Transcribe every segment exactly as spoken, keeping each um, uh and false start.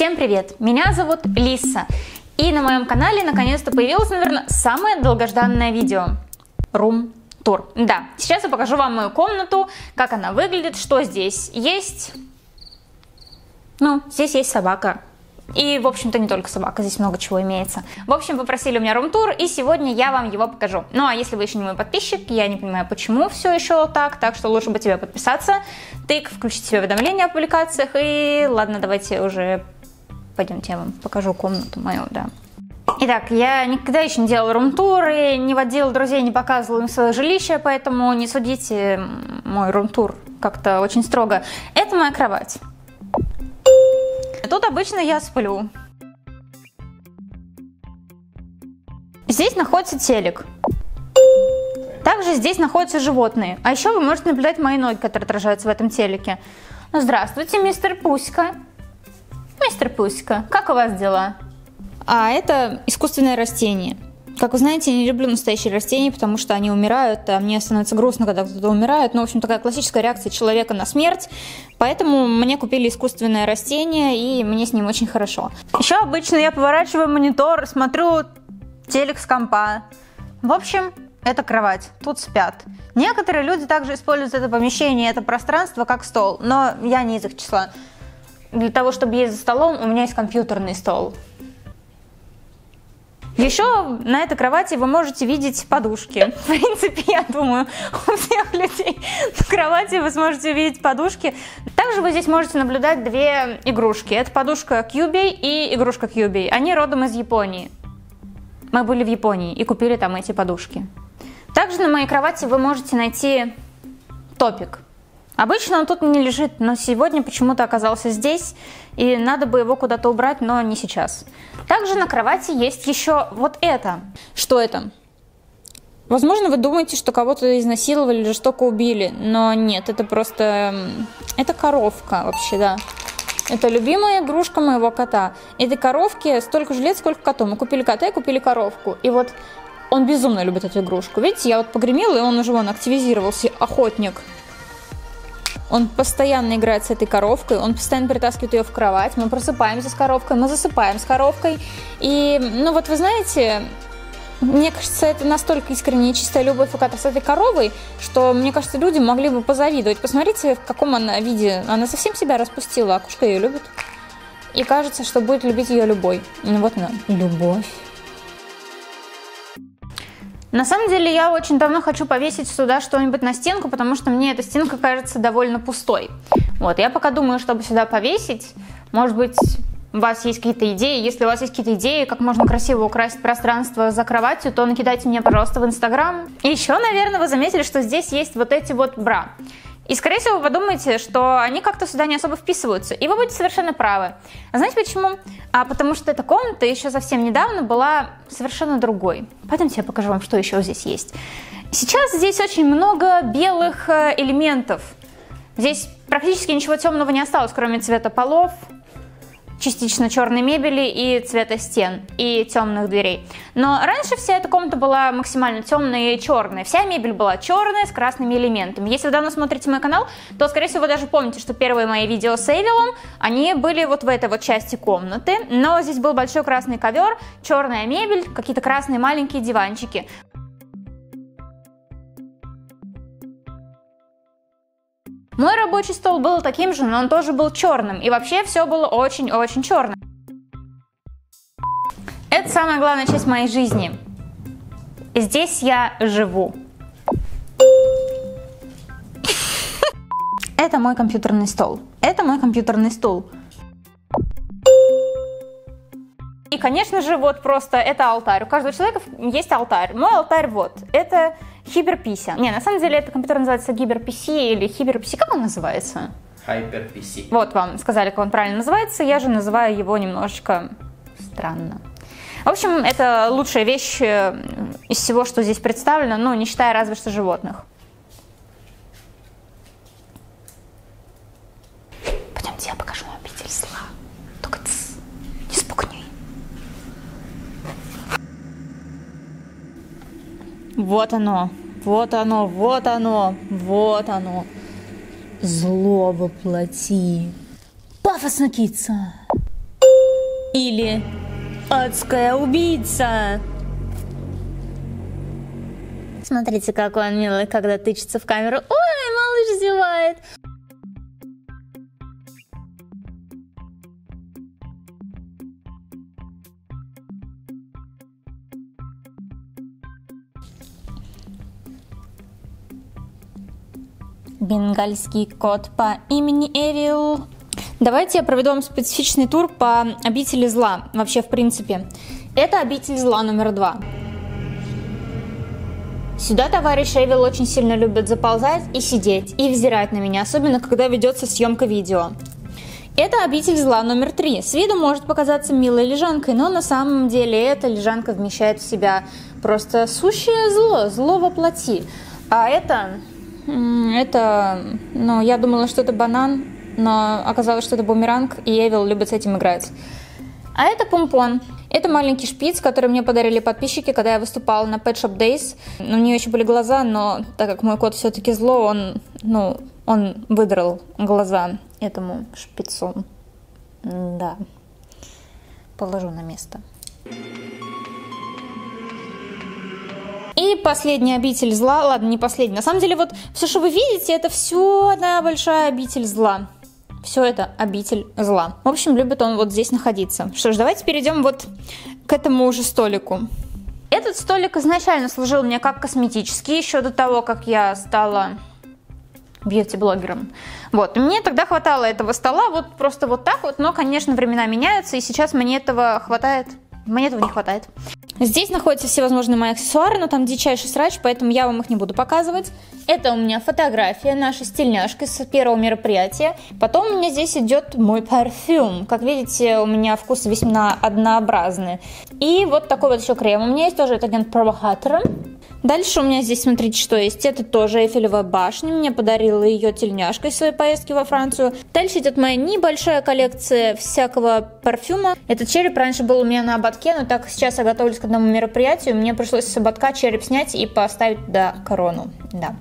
Всем привет! Меня зовут Лиса, и на моем канале наконец-то появилось, наверное, самое долгожданное видео – рум-тур. Да, сейчас я покажу вам мою комнату, как она выглядит, что здесь есть. Ну, здесь есть собака. И, в общем-то, не только собака, здесь много чего имеется. В общем, вы просили у меня рум-тур, и сегодня я вам его покажу. Ну, а если вы еще не мой подписчик, я не понимаю, почему все еще так, так что лучше бы тебе подписаться, тык, включить себе уведомления о публикациях, и ладно, давайте уже пойдемте, я вам покажу комнату мою, да. Итак, я никогда еще не делала рум-туры, не водила друзей, не показывала им свое жилище, поэтому не судите мой рум-тур как-то очень строго. Это моя кровать. Тут обычно я сплю. Здесь находится телек. Также здесь находятся животные. А еще вы можете наблюдать мои ноги, которые отражаются в этом телеке. Ну, здравствуйте, мистер Пуська. Мистер Пуська, как у вас дела? А это искусственное растение. Как вы знаете, я не люблю настоящие растения, потому что они умирают, а мне становится грустно, когда кто-то умирает. Ну, в общем, такая классическая реакция человека на смерть. Поэтому мне купили искусственное растение, и мне с ним очень хорошо. Еще обычно я поворачиваю монитор, смотрю телек с компа. В общем, это кровать, тут спят. Некоторые люди также используют это помещение, это пространство как стол, но я не из их числа. Для того, чтобы есть за столом, у меня есть компьютерный стол. Еще на этой кровати вы можете видеть подушки. В принципе, я думаю, у всех людей на кровати вы сможете увидеть подушки. Также вы здесь можете наблюдать две игрушки. Это подушка Кьюби и игрушка Кьюби. Они родом из Японии. Мы были в Японии и купили там эти подушки. Также на моей кровати вы можете найти топик. Обычно он тут не лежит, но сегодня почему-то оказался здесь, и надо бы его куда-то убрать, но не сейчас. Также на кровати есть еще вот это. Что это? Возможно, вы думаете, что кого-то изнасиловали или жестоко убили, но нет, это просто... Это коровка вообще, да. Это любимая игрушка моего кота. Этой коровке столько же лет, сколько коту. Мы купили кота и купили коровку. И вот он безумно любит эту игрушку. Видите, я вот погремела, и он уже вон активизировался, охотник. Он постоянно играет с этой коровкой, он постоянно притаскивает ее в кровать, мы просыпаемся с коровкой, мы засыпаем с коровкой. И, ну вот вы знаете, мне кажется, это настолько искренняя и чистая любовь с этой коровой, что, мне кажется, люди могли бы позавидовать. Посмотрите, в каком она виде. Она совсем себя распустила, а кошка ее любит. И кажется, что будет любить ее любой. Ну вот она, любовь. На самом деле я очень давно хочу повесить сюда что-нибудь на стенку, потому что мне эта стенка кажется довольно пустой. Вот, я пока думаю, чтобы сюда повесить, может быть, у вас есть какие-то идеи. Если у вас есть какие-то идеи, как можно красиво украсить пространство за кроватью, то накидайте мне, пожалуйста, в Инстаграм. Еще, наверное, вы заметили, что здесь есть вот эти вот бра. И, скорее всего, вы подумаете, что они как-то сюда не особо вписываются. И вы будете совершенно правы. А знаете почему? А потому что эта комната еще совсем недавно была совершенно другой. Пойдемте я покажу вам, что еще здесь есть. Сейчас здесь очень много белых элементов. Здесь практически ничего темного не осталось, кроме цвета полов, частично черной мебели и цвета стен, и темных дверей. Но раньше вся эта комната была максимально темная и черная. Вся мебель была черная с красными элементами. Если вы давно смотрите мой канал, то, скорее всего, вы даже помните, что первые мои видео с Эвилом, они были вот в этой вот части комнаты. Но здесь был большой красный ковер, черная мебель, какие-то красные маленькие диванчики. Мой рабочий стол был таким же, но он тоже был черным. И вообще все было очень-очень черным. Это самая главная часть моей жизни. Здесь я живу. Это мой компьютерный стол. Это мой компьютерный стул. И, конечно же, вот просто это алтарь. У каждого человека есть алтарь. Мой алтарь вот. Это... HyperPC. Не, на самом деле этот компьютер называется HyperPC или HyperPC. Как он называется? HyperPC. Вот вам сказали, как он правильно называется. Я же называю его немножечко странно. В общем, это лучшая вещь из всего, что здесь представлено, ну, не считая разве что животных. Пойдемте, я покажу вам обитель зла. Только тс, не спугни. Вот оно. Вот оно, вот оно, вот оно. Зло воплоти. Пафосно, кица. Или адская убийца. Смотрите, какой он милый, когда тычется в камеру. Ой, малыш зевает. Бенгальский кот по имени Эвил. Давайте я проведу вам специфичный тур по обители зла. Вообще, в принципе, это обитель зла номер два. Сюда товарищ Эвил очень сильно любит заползать и сидеть, и взирать на меня, особенно когда ведется съемка видео. Это обитель зла номер три. С виду может показаться милой лежанкой, но на самом деле эта лежанка вмещает в себя просто сущее зло, зло во плоти. А это... Это, ну, я думала, что это банан, но оказалось, что это бумеранг, и Эвил любит с этим играть. А это помпон. Это маленький шпиц, который мне подарили подписчики, когда я выступала на Pet Shop Days. У нее еще были глаза, но так как мой кот все-таки зло, он, ну, он выдрал глаза этому шпицу. Да. Положу на место. И последняя обитель зла, ладно, не последняя, на самом деле вот все, что вы видите, это все одна большая обитель зла. Все это обитель зла. В общем, любит он вот здесь находиться. Что ж, давайте перейдем вот к этому уже столику. Этот столик изначально служил мне как косметический, еще до того, как я стала бьюти-блогером. Вот, мне тогда хватало этого стола, вот просто вот так вот, но, конечно, времена меняются, и сейчас мне этого хватает, мне этого не хватает. Здесь находятся всевозможные мои аксессуары, но там дичайший срач, поэтому я вам их не буду показывать. Это у меня фотография нашей стильняшки с первого мероприятия. Потом у меня здесь идет мой парфюм. Как видите, у меня вкусы весьма однообразные. И вот такой вот еще крем у меня есть, тоже это агент провокатора. Дальше у меня здесь, смотрите, что есть. Это тоже Эйфелева башня. Мне подарила ее тельняшка из своей поездки во Францию. Дальше идет моя небольшая коллекция всякого парфюма. Этот череп раньше был у меня на ободке, но так как сейчас я готовлюсь к одному мероприятию, мне пришлось с ободка череп снять и поставить туда корону. Да.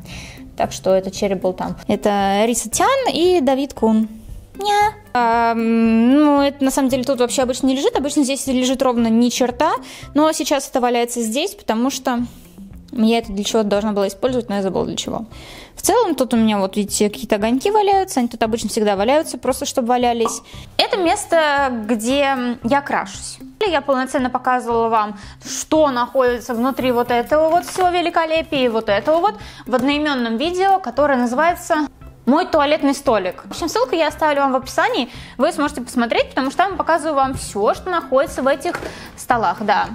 Так что этот череп был там. Это Риса Тян и Давид Кун. Ня. А, ну, это на самом деле тут вообще обычно не лежит. Обычно здесь лежит ровно ни черта. Но сейчас это валяется здесь, потому что... Я это для чего-то должна была использовать, но я забыла для чего. В целом тут у меня, вот видите, какие-то огоньки валяются. Они тут обычно всегда валяются, просто чтобы валялись. Это место, где я крашусь. Я полноценно показывала вам, что находится внутри вот этого вот всего великолепия и вот этого вот в одноименном видео, которое называется «Мой туалетный столик». В общем, ссылку я оставлю вам в описании. Вы сможете посмотреть, потому что я показываю вам все, что находится в этих столах, да.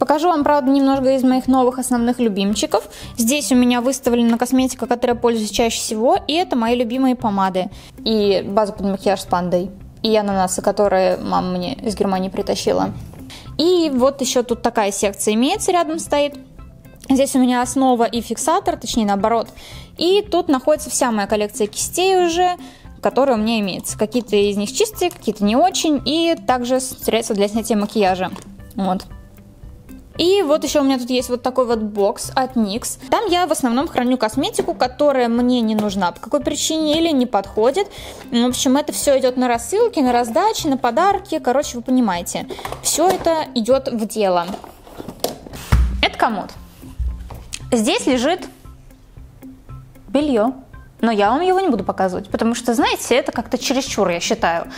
Покажу вам, правда, немножко из моих новых основных любимчиков. Здесь у меня выставлена косметика, которой я пользуюсь чаще всего. И это мои любимые помады. И база под макияж с пандой. И ананасы, которые мама мне из Германии притащила. И вот еще тут такая секция имеется, рядом стоит. Здесь у меня основа и фиксатор, точнее наоборот. И тут находится вся моя коллекция кистей уже, которые у меня имеются. Какие-то из них чистые, какие-то не очень. И также средства для снятия макияжа. Вот. И вот еще у меня тут есть вот такой вот бокс от никс. Там я в основном храню косметику, которая мне не нужна по какой причине или не подходит. В общем, это все идет на рассылки, на раздачи, на подарки. Короче, вы понимаете, все это идет в дело. Это комод. Здесь лежит белье, но я вам его не буду показывать, потому что, знаете, это как-то чересчур, я считаю.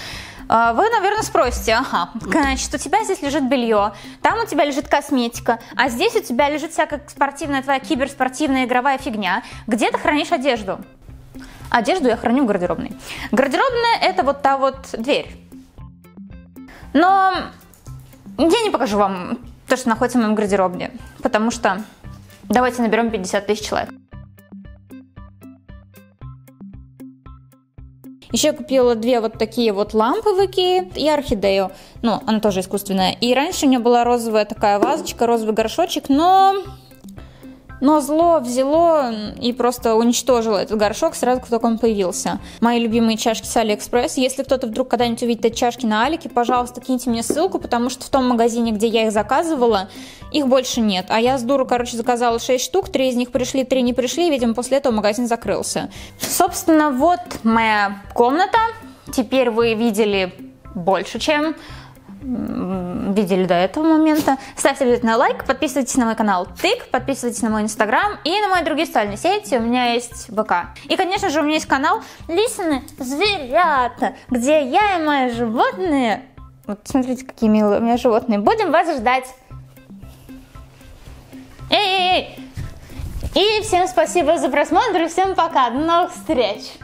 Вы, наверное, спросите, ага, значит, у тебя здесь лежит белье, там у тебя лежит косметика, а здесь у тебя лежит всякая спортивная твоя киберспортивная игровая фигня. Где ты хранишь одежду? Одежду я храню в гардеробной. Гардеробная – это вот та вот дверь. Но я не покажу вам то, что находится в моем гардеробе, потому что давайте наберем пятьдесят тысяч человек. Еще я купила две вот такие вот лампы в Икее и орхидею, ну, она тоже искусственная. И раньше у меня была розовая такая вазочка, розовый горшочек, но, но зло взяло и просто уничтожило этот горшок сразу, как только он появился. Мои любимые чашки с Алиэкспресс. Если кто-то вдруг когда-нибудь увидит эти чашки на Алике, пожалуйста, киньте мне ссылку, потому что в том магазине, где я их заказывала, их больше нет. А я с дуру, короче, заказала шесть штук, три из них пришли, три не пришли, и, видимо, после этого магазин закрылся. Собственно, вот моя комната. Теперь вы видели больше, чем видели до этого момента. Ставьте обязательно лайк, подписывайтесь на мой канал Тык, подписывайтесь на мой инстаграм и на мои другие социальные сети, у меня есть ВК. И, конечно же, у меня есть канал Лисины Зверята, где я и мои животные, вот смотрите, какие милые у меня животные, будем вас ждать. Эй-эй-эй! И всем спасибо за просмотр, всем пока, до новых встреч!